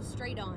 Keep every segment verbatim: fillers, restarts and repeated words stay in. go straight on.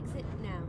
Exit now.